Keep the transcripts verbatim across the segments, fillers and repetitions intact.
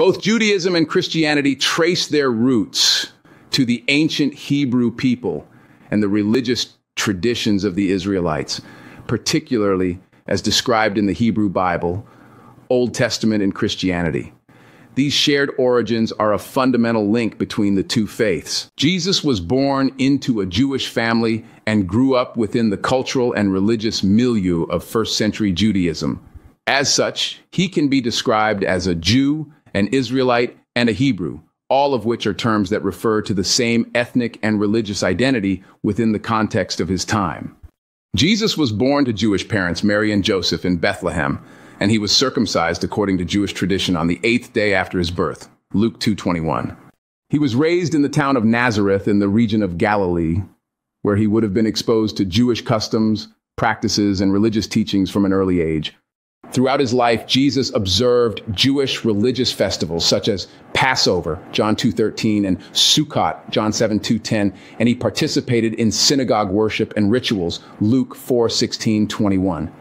Both Judaism and Christianity trace their roots to the ancient Hebrew people and the religious traditions of the Israelites, particularly as described in the Hebrew Bible, Old Testament, and Christianity. These shared origins are a fundamental link between the two faiths. Jesus was born into a Jewish family and grew up within the cultural and religious milieu of first century Judaism. As such, he can be described as a Jew, an Israelite, and a Hebrew, all of which are terms that refer to the same ethnic and religious identity within the context of his time. Jesus was born to Jewish parents, Mary and Joseph, in Bethlehem, and he was circumcised according to Jewish tradition on the eighth day after his birth, Luke two twenty-one. He was raised in the town of Nazareth in the region of Galilee, where he would have been exposed to Jewish customs, practices, and religious teachings from an early age. Throughout his life, Jesus observed Jewish religious festivals such as Passover, John two thirteen, and Sukkot, John seven two ten, and he participated in synagogue worship and rituals, Luke four sixteen to twenty-one.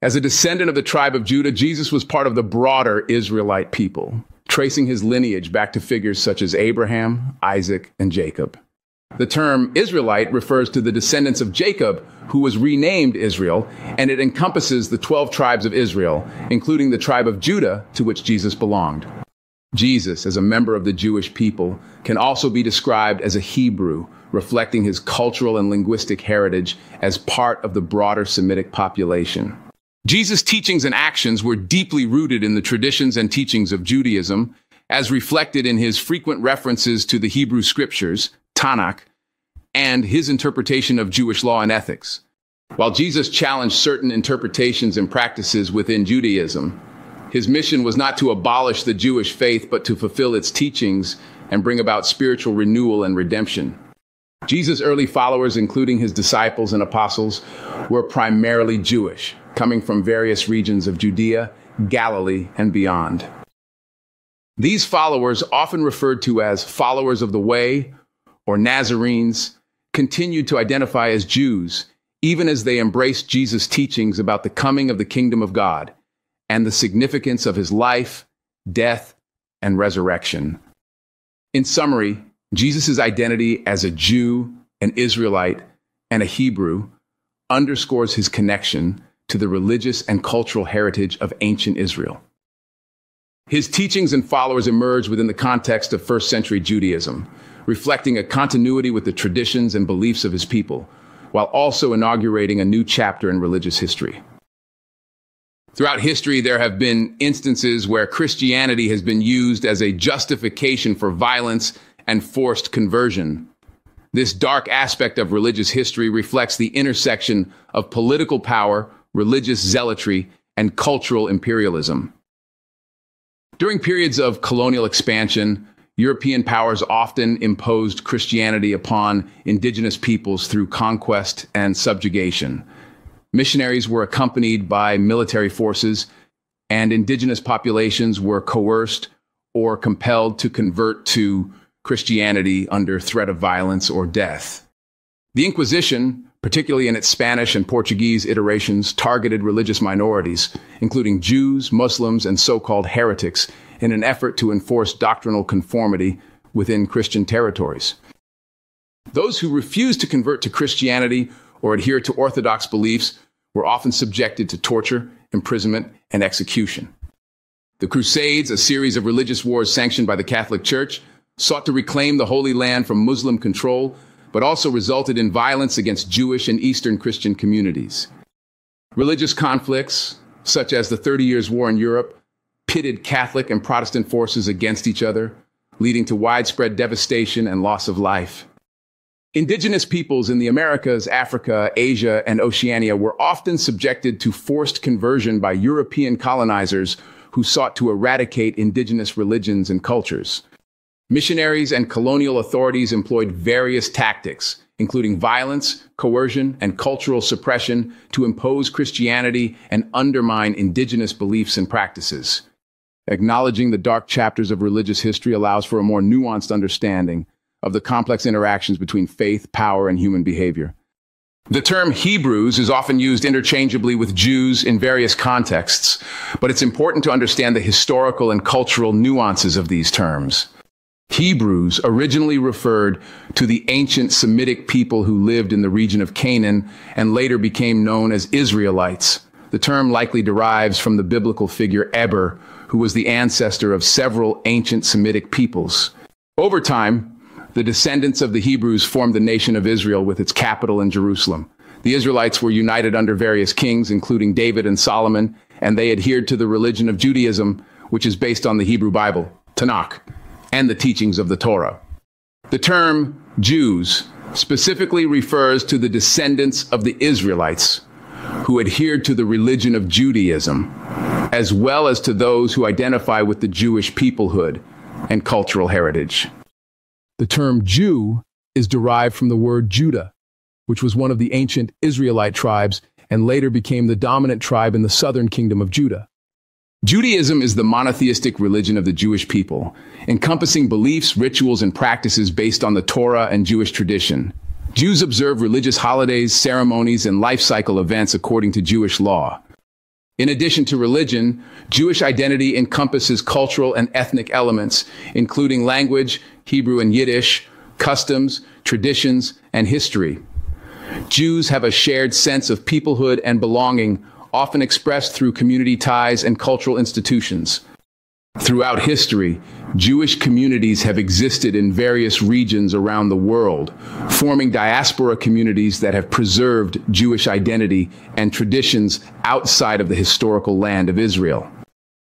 As a descendant of the tribe of Judah, Jesus was part of the broader Israelite people, tracing his lineage back to figures such as Abraham, Isaac, and Jacob. The term Israelite refers to the descendants of Jacob, who was renamed Israel, and it encompasses the twelve tribes of Israel, including the tribe of Judah, to which Jesus belonged. Jesus, as a member of the Jewish people, can also be described as a Hebrew, reflecting his cultural and linguistic heritage as part of the broader Semitic population. Jesus' teachings and actions were deeply rooted in the traditions and teachings of Judaism, as reflected in his frequent references to the Hebrew scriptures, Tanakh, and his interpretation of Jewish law and ethics. While Jesus challenged certain interpretations and practices within Judaism, his mission was not to abolish the Jewish faith, but to fulfill its teachings and bring about spiritual renewal and redemption. Jesus' early followers, including his disciples and apostles, were primarily Jewish, coming from various regions of Judea, Galilee, and beyond. These followers, often referred to as followers of the way or Nazarenes, continued to identify as Jews, even as they embraced Jesus' teachings about the coming of the kingdom of God and the significance of his life, death, and resurrection. In summary, Jesus' identity as a Jew, an Israelite, and a Hebrew underscores his connection to the religious and cultural heritage of ancient Israel. His teachings and followers emerged within the context of first century Judaism, reflecting a continuity with the traditions and beliefs of his people, while also inaugurating a new chapter in religious history. Throughout history, there have been instances where Christianity has been used as a justification for violence and forced conversion. This dark aspect of religious history reflects the intersection of political power, religious zealotry, and cultural imperialism. During periods of colonial expansion, European powers often imposed Christianity upon indigenous peoples through conquest and subjugation. Missionaries were accompanied by military forces, and indigenous populations were coerced or compelled to convert to Christianity under threat of violence or death. The Inquisition, particularly in its Spanish and Portuguese iterations, targeted religious minorities, including Jews, Muslims, and so-called heretics, in an effort to enforce doctrinal conformity within Christian territories. Those who refused to convert to Christianity or adhere to Orthodox beliefs were often subjected to torture, imprisonment, and execution. The Crusades, a series of religious wars sanctioned by the Catholic Church, sought to reclaim the Holy Land from Muslim control, but also resulted in violence against Jewish and Eastern Christian communities. Religious conflicts, such as the Thirty Years' War in Europe, pitted Catholic and Protestant forces against each other, leading to widespread devastation and loss of life. Indigenous peoples in the Americas, Africa, Asia, and Oceania were often subjected to forced conversion by European colonizers who sought to eradicate indigenous religions and cultures. Missionaries and colonial authorities employed various tactics, including violence, coercion, and cultural suppression, to impose Christianity and undermine indigenous beliefs and practices. Acknowledging the dark chapters of religious history allows for a more nuanced understanding of the complex interactions between faith, power, and human behavior. The term Hebrews is often used interchangeably with Jews in various contexts, but it's important to understand the historical and cultural nuances of these terms. Hebrews originally referred to the ancient Semitic people who lived in the region of Canaan and later became known as Israelites. The term likely derives from the biblical figure Eber, who was the ancestor of several ancient Semitic peoples. Over time, the descendants of the Hebrews formed the nation of Israel with its capital in Jerusalem. The Israelites were united under various kings, including David and Solomon, and they adhered to the religion of Judaism, which is based on the Hebrew Bible, Tanakh, and the teachings of the Torah. The term Jews specifically refers to the descendants of the Israelites who adhered to the religion of Judaism, as well as to those who identify with the Jewish peoplehood and cultural heritage. The term Jew is derived from the word Judah, which was one of the ancient Israelite tribes and later became the dominant tribe in the southern kingdom of Judah. Judaism is the monotheistic religion of the Jewish people, encompassing beliefs, rituals, and practices based on the Torah and Jewish tradition. Jews observe religious holidays, ceremonies, and life cycle events according to Jewish law. In addition to religion, Jewish identity encompasses cultural and ethnic elements, including language, Hebrew and Yiddish, customs, traditions, and history. Jews have a shared sense of peoplehood and belonging, often expressed through community ties and cultural institutions. Throughout history, Jewish communities have existed in various regions around the world, forming diaspora communities that have preserved Jewish identity and traditions outside of the historical land of Israel.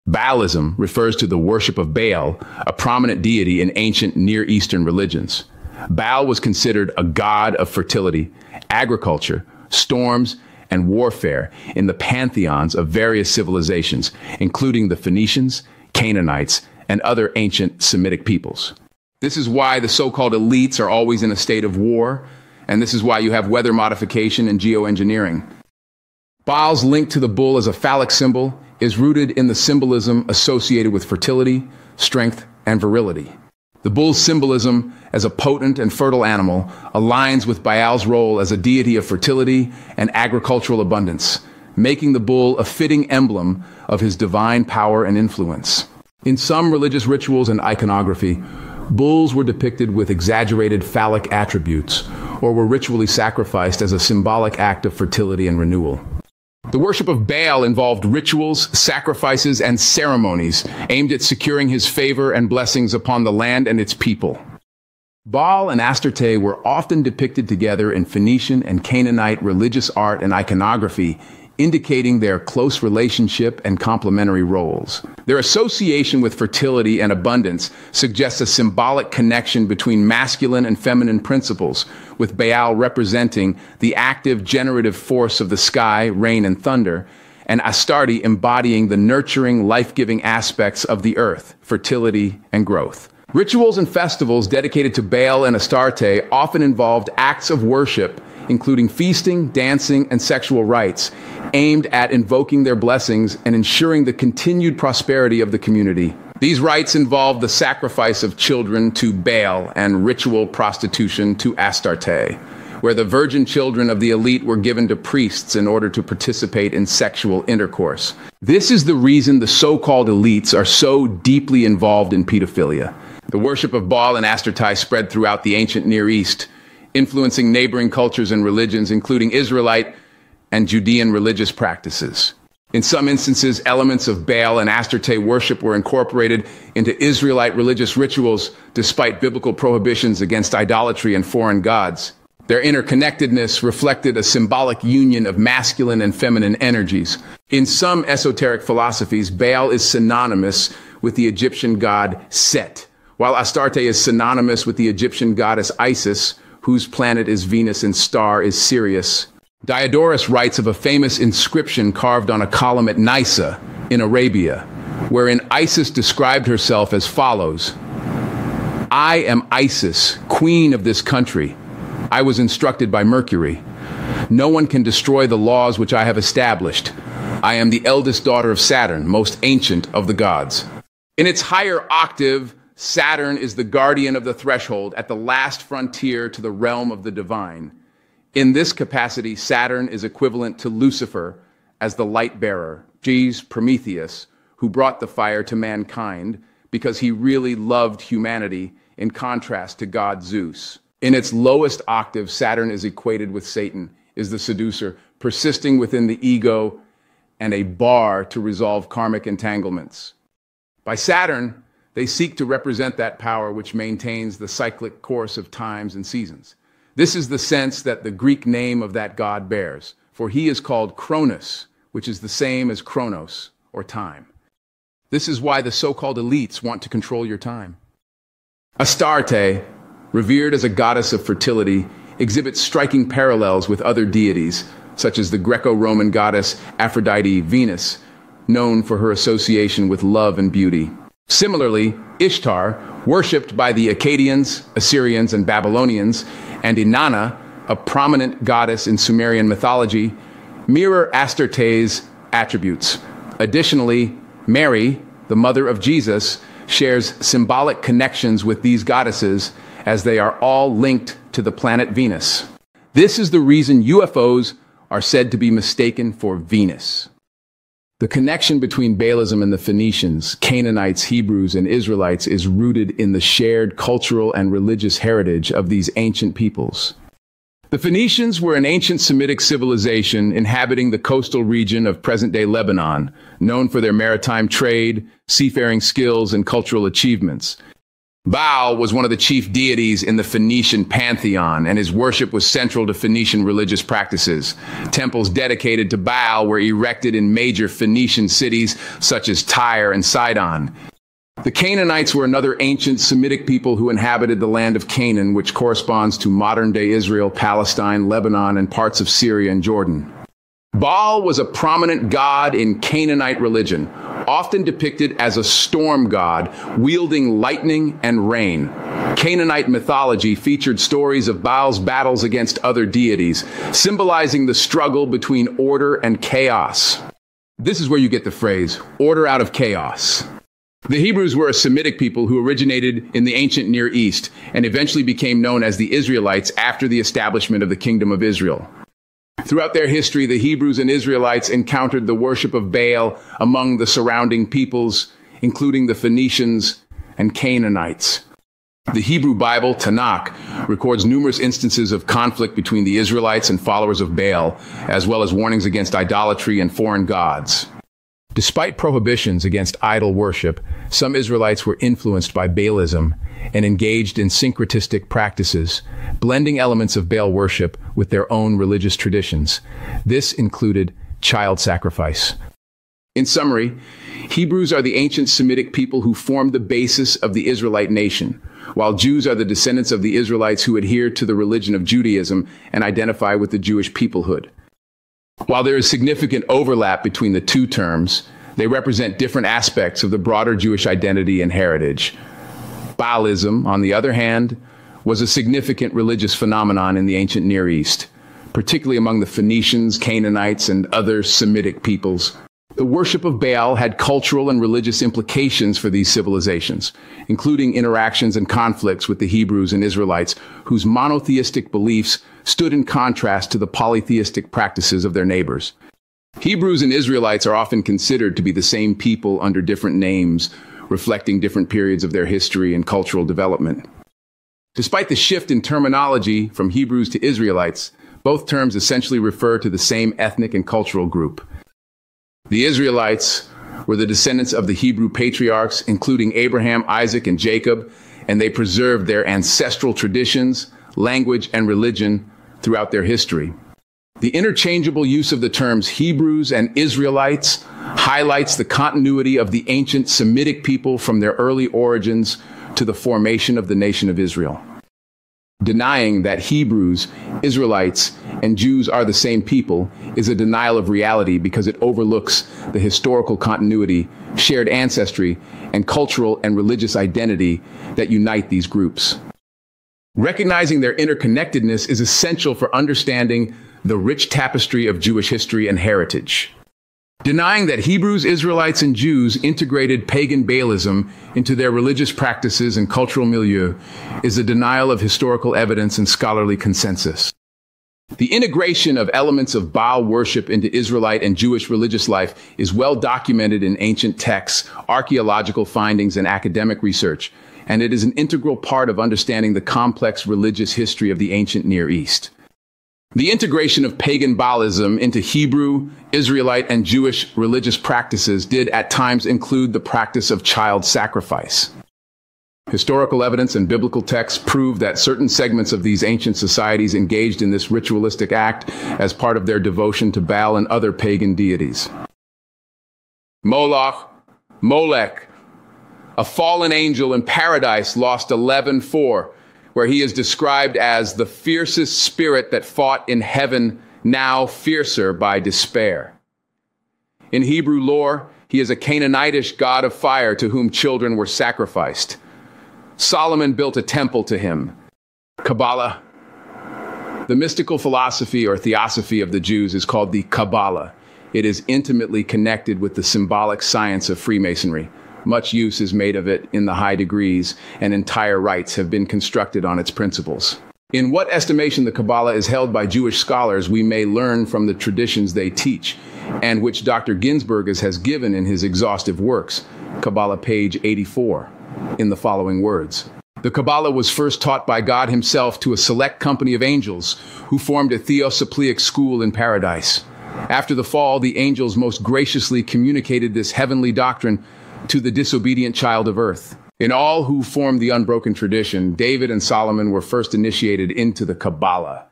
Baalism refers to the worship of Baal, a prominent deity in ancient Near Eastern religions. Baal was considered a god of fertility, agriculture, storms, and warfare in the pantheons of various civilizations, including the Phoenicians, Canaanites, and other ancient Semitic peoples. This is why the so-called elites are always in a state of war, and this is why you have weather modification and geoengineering. Baal's link to the bull as a phallic symbol is rooted in the symbolism associated with fertility, strength, and virility. The bull's symbolism as a potent and fertile animal aligns with Baal's role as a deity of fertility and agricultural abundance, making the bull a fitting emblem of his divine power and influence. In some religious rituals and iconography, bulls were depicted with exaggerated phallic attributes or were ritually sacrificed as a symbolic act of fertility and renewal. The worship of Baal involved rituals, sacrifices, and ceremonies aimed at securing his favor and blessings upon the land and its people. Baal and Astarte were often depicted together in Phoenician and Canaanite religious art and iconography, indicating their close relationship and complementary roles. Their association with fertility and abundance suggests a symbolic connection between masculine and feminine principles, with Baal representing the active generative force of the sky, rain, and thunder, and Astarte embodying the nurturing, life-giving aspects of the earth, fertility and growth. Rituals and festivals dedicated to Baal and Astarte often involved acts of worship, including feasting, dancing, and sexual rites, aimed at invoking their blessings and ensuring the continued prosperity of the community. These rites involved the sacrifice of children to Baal and ritual prostitution to Astarte, where the virgin children of the elite were given to priests in order to participate in sexual intercourse. This is the reason the so-called elites are so deeply involved in pedophilia. The worship of Baal and Astarte spread throughout the ancient Near East, influencing neighboring cultures and religions, including Israelite and Judean religious practices. In some instances, elements of Baal and Astarte worship were incorporated into Israelite religious rituals, despite biblical prohibitions against idolatry and foreign gods. Their interconnectedness reflected a symbolic union of masculine and feminine energies. In some esoteric philosophies, Baal is synonymous with the Egyptian god Set, while Astarte is synonymous with the Egyptian goddess Isis, whose planet is Venus and star is Sirius. Diodorus writes of a famous inscription carved on a column at Nysa in Arabia, wherein Isis described herself as follows: "I am Isis, queen of this country. I was instructed by Mercury. No one can destroy the laws which I have established. I am the eldest daughter of Saturn, most ancient of the gods." In its higher octave, Saturn is the guardian of the threshold at the last frontier to the realm of the divine. In this capacity, Saturn is equivalent to Lucifer as the light bearer, Geez, Prometheus, who brought the fire to mankind because he really loved humanity in contrast to God Zeus. In its lowest octave, Saturn is equated with Satan, is the seducer, persisting within the ego and a bar to resolve karmic entanglements. By Saturn, they seek to represent that power which maintains the cyclic course of times and seasons. This is the sense that the Greek name of that god bears, for he is called Cronus, which is the same as Chronos, or time. This is why the so-called elites want to control your time. Astarte, revered as a goddess of fertility, exhibits striking parallels with other deities, such as the Greco-Roman goddess Aphrodite Venus, known for her association with love and beauty. Similarly, Ishtar, worshipped by the Akkadians, Assyrians, and Babylonians, and Inanna, a prominent goddess in Sumerian mythology, mirror Astarte's attributes. Additionally, Mary, the mother of Jesus, shares symbolic connections with these goddesses as they are all linked to the planet Venus. This is the reason U F Os are said to be mistaken for Venus. The connection between Baalism and the Phoenicians, Canaanites, Hebrews, and Israelites is rooted in the shared cultural and religious heritage of these ancient peoples. The Phoenicians were an ancient Semitic civilization inhabiting the coastal region of present-day Lebanon, known for their maritime trade, seafaring skills, and cultural achievements. Baal was one of the chief deities in the Phoenician pantheon, and his worship was central to Phoenician religious practices. Temples dedicated to Baal were erected in major Phoenician cities such as Tyre and Sidon. The Canaanites were another ancient Semitic people who inhabited the land of Canaan, which corresponds to modern-day Israel, Palestine, Lebanon, and parts of Syria and Jordan. Baal was a prominent god in Canaanite religion, often depicted as a storm god, wielding lightning and rain. Canaanite mythology featured stories of Baal's battles against other deities, symbolizing the struggle between order and chaos. This is where you get the phrase, order out of chaos. The Hebrews were a Semitic people who originated in the ancient Near East and eventually became known as the Israelites after the establishment of the Kingdom of Israel. Throughout their history, the Hebrews and Israelites encountered the worship of Baal among the surrounding peoples, including the Phoenicians and Canaanites. The Hebrew Bible, Tanakh, records numerous instances of conflict between the Israelites and followers of Baal, as well as warnings against idolatry and foreign gods. Despite prohibitions against idol worship, some Israelites were influenced by Baalism and engaged in syncretistic practices, blending elements of Baal worship with their own religious traditions. This included child sacrifice. In summary, Hebrews are the ancient Semitic people who formed the basis of the Israelite nation, while Jews are the descendants of the Israelites who adhere to the religion of Judaism and identify with the Jewish peoplehood. While there is significant overlap between the two terms, they represent different aspects of the broader Jewish identity and heritage. Baalism, on the other hand, was a significant religious phenomenon in the ancient Near East, particularly among the Phoenicians, Canaanites, and other Semitic peoples. The worship of Baal had cultural and religious implications for these civilizations, including interactions and conflicts with the Hebrews and Israelites, whose monotheistic beliefs stood in contrast to the polytheistic practices of their neighbors. Hebrews and Israelites are often considered to be the same people under different names, reflecting different periods of their history and cultural development. Despite the shift in terminology from Hebrews to Israelites, both terms essentially refer to the same ethnic and cultural group. The Israelites were the descendants of the Hebrew patriarchs, including Abraham, Isaac, and Jacob, and they preserved their ancestral traditions, language, and religion throughout their history. The interchangeable use of the terms Hebrews and Israelites highlights the continuity of the ancient Semitic people from their early origins to the formation of the nation of Israel. Denying that Hebrews, Israelites, and Jews are the same people is a denial of reality because it overlooks the historical continuity, shared ancestry, and cultural and religious identity that unite these groups. Recognizing their interconnectedness is essential for understanding the rich tapestry of Jewish history and heritage. Denying that Hebrews, Israelites, and Jews integrated pagan Baalism into their religious practices and cultural milieu is a denial of historical evidence and scholarly consensus. The integration of elements of Baal worship into Israelite and Jewish religious life is well documented in ancient texts, archaeological findings, and academic research, and it is an integral part of understanding the complex religious history of the ancient Near East. The integration of pagan Baalism into Hebrew, Israelite, and Jewish religious practices did at times include the practice of child sacrifice. Historical evidence and biblical texts prove that certain segments of these ancient societies engaged in this ritualistic act as part of their devotion to Baal and other pagan deities. Moloch, Molech, a fallen angel in paradise, lost eleven four, where he is described as the fiercest spirit that fought in heaven, now fiercer by despair. In Hebrew lore, he is a Canaanitish god of fire to whom children were sacrificed. Solomon built a temple to him. Kabbalah. The mystical philosophy or theosophy of the Jews is called the Kabbalah. It is intimately connected with the symbolic science of Freemasonry. Much use is made of it in the high degrees, and entire rites have been constructed on its principles. In what estimation the Kabbalah is held by Jewish scholars, we may learn from the traditions they teach, and which Doctor Ginsburg has given in his exhaustive works, Kabbalah page eighty-four. In the following words. The Kabbalah was first taught by God himself to a select company of angels who formed a theosopleic school in paradise. After the fall, the angels most graciously communicated this heavenly doctrine to the disobedient child of earth. In all who formed the unbroken tradition, David and Solomon were first initiated into the Kabbalah.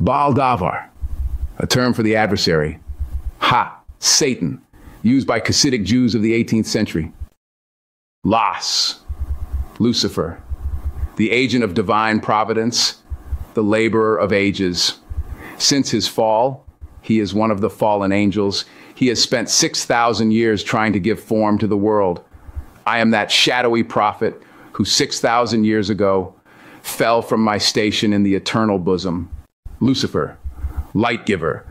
Baal Davar, a term for the adversary, Ha, Satan, used by Hasidic Jews of the eighteenth century. Las, Lucifer, the agent of divine providence, the laborer of ages. Since his fall, he is one of the fallen angels. He has spent six thousand years trying to give form to the world. I am that shadowy prophet who six thousand years ago fell from my station in the eternal bosom. Lucifer, light giver,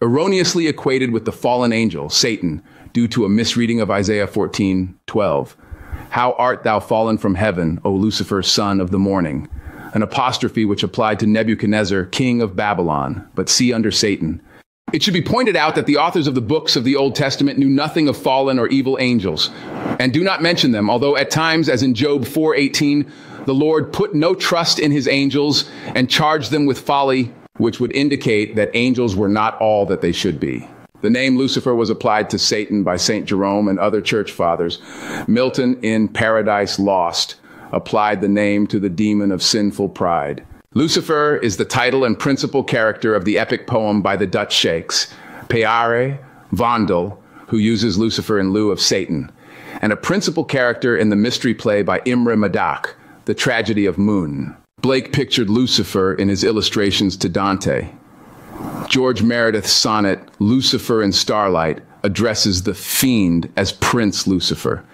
erroneously equated with the fallen angel, Satan, due to a misreading of Isaiah fourteen twelve. How art thou fallen from heaven, O Lucifer, son of the morning? An apostrophe which applied to Nebuchadnezzar, king of Babylon, but see under Satan. It should be pointed out that the authors of the books of the Old Testament knew nothing of fallen or evil angels, and do not mention them, although at times, as in Job four eighteen, the Lord put no trust in his angels and charged them with folly, which would indicate that angels were not all that they should be. The name Lucifer was applied to Satan by Saint Jerome and other church fathers. Milton in Paradise Lost applied the name to the demon of sinful pride. Lucifer is the title and principal character of the epic poem by the Dutch sheikhs, P R Vondel, who uses Lucifer in lieu of Satan, and a principal character in the mystery play by Imre Madak, The Tragedy of Moon. Blake pictured Lucifer in his illustrations to Dante. George Meredith's sonnet, Lucifer in Starlight, addresses the fiend as Prince Lucifer.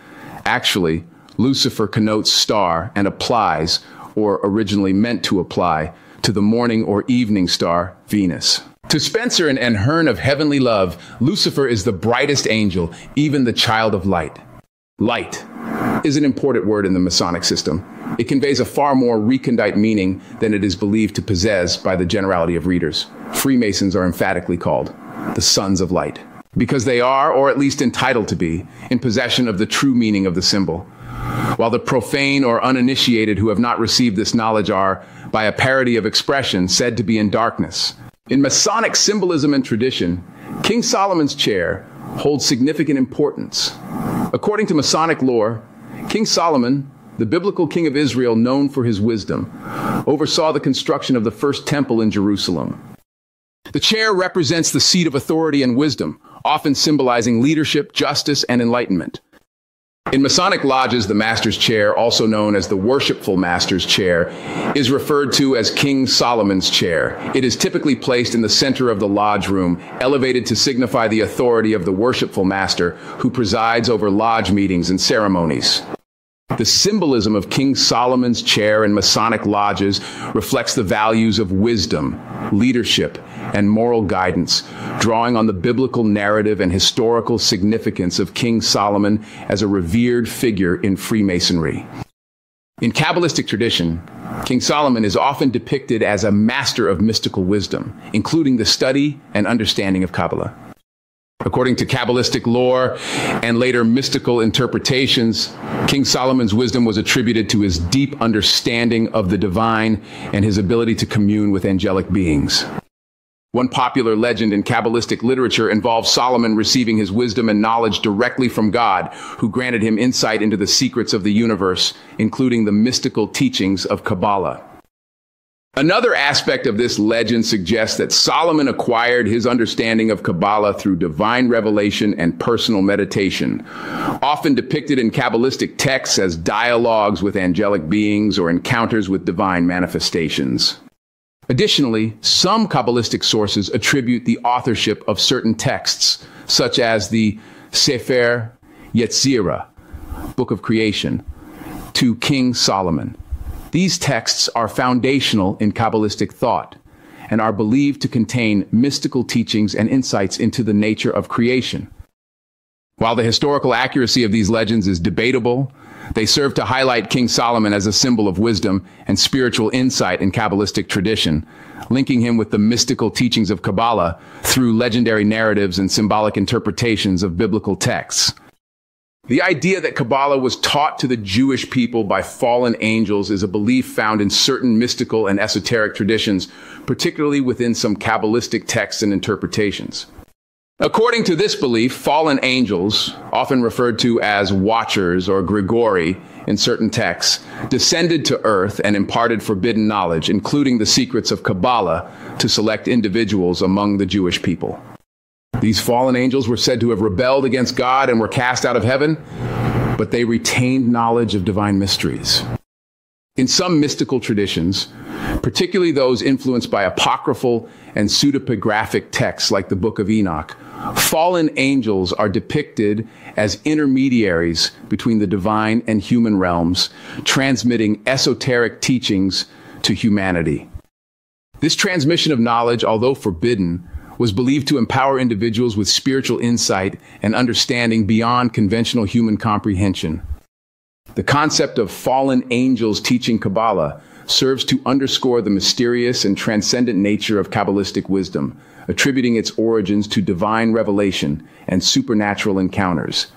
Actually, Lucifer connotes star and applies, or originally meant to apply, to the morning or evening star, Venus. To Spencer and Ahern of heavenly love, Lucifer is the brightest angel, even the child of light. Light is an important word in the Masonic system. It conveys a far more recondite meaning than it is believed to possess by the generality of readers. Freemasons are emphatically called the Sons of Light, because they are, or at least entitled to be, in possession of the true meaning of the symbol, while the profane or uninitiated who have not received this knowledge are, by a parody of expression, said to be in darkness. In Masonic symbolism and tradition, King Solomon's chair holds significant importance. According to Masonic lore, King Solomon, the biblical king of Israel known for his wisdom, oversaw the construction of the first temple in Jerusalem. The chair represents the seat of authority and wisdom, often symbolizing leadership, justice, and enlightenment. In Masonic lodges, the master's chair, also known as the worshipful master's chair, is referred to as King Solomon's chair. It is typically placed in the center of the lodge room, elevated to signify the authority of the worshipful master who presides over lodge meetings and ceremonies. The symbolism of King Solomon's chair in Masonic lodges reflects the values of wisdom, leadership, and moral guidance, drawing on the biblical narrative and historical significance of King Solomon as a revered figure in Freemasonry. In Kabbalistic tradition, King Solomon is often depicted as a master of mystical wisdom, including the study and understanding of Kabbalah. According to Kabbalistic lore and later mystical interpretations, King Solomon's wisdom was attributed to his deep understanding of the divine and his ability to commune with angelic beings. One popular legend in Kabbalistic literature involves Solomon receiving his wisdom and knowledge directly from God, who granted him insight into the secrets of the universe, including the mystical teachings of Kabbalah. Another aspect of this legend suggests that Solomon acquired his understanding of Kabbalah through divine revelation and personal meditation, often depicted in Kabbalistic texts as dialogues with angelic beings or encounters with divine manifestations. Additionally, some Kabbalistic sources attribute the authorship of certain texts, such as the Sefer Yetzirah, Book of Creation, to King Solomon. These texts are foundational in Kabbalistic thought and are believed to contain mystical teachings and insights into the nature of creation. While the historical accuracy of these legends is debatable, they serve to highlight King Solomon as a symbol of wisdom and spiritual insight in Kabbalistic tradition, linking him with the mystical teachings of Kabbalah through legendary narratives and symbolic interpretations of biblical texts. The idea that Kabbalah was taught to the Jewish people by fallen angels is a belief found in certain mystical and esoteric traditions, particularly within some Kabbalistic texts and interpretations. According to this belief, fallen angels, often referred to as Watchers or Grigori in certain texts, descended to earth and imparted forbidden knowledge, including the secrets of Kabbalah, to select individuals among the Jewish people. These fallen angels were said to have rebelled against God and were cast out of heaven, but they retained knowledge of divine mysteries. In some mystical traditions, particularly those influenced by apocryphal and pseudepigraphic texts like the Book of Enoch, fallen angels are depicted as intermediaries between the divine and human realms, transmitting esoteric teachings to humanity. This transmission of knowledge, although forbidden, was believed to empower individuals with spiritual insight and understanding beyond conventional human comprehension. The concept of fallen angels teaching Kabbalah serves to underscore the mysterious and transcendent nature of Kabbalistic wisdom, attributing its origins to divine revelation and supernatural encounters,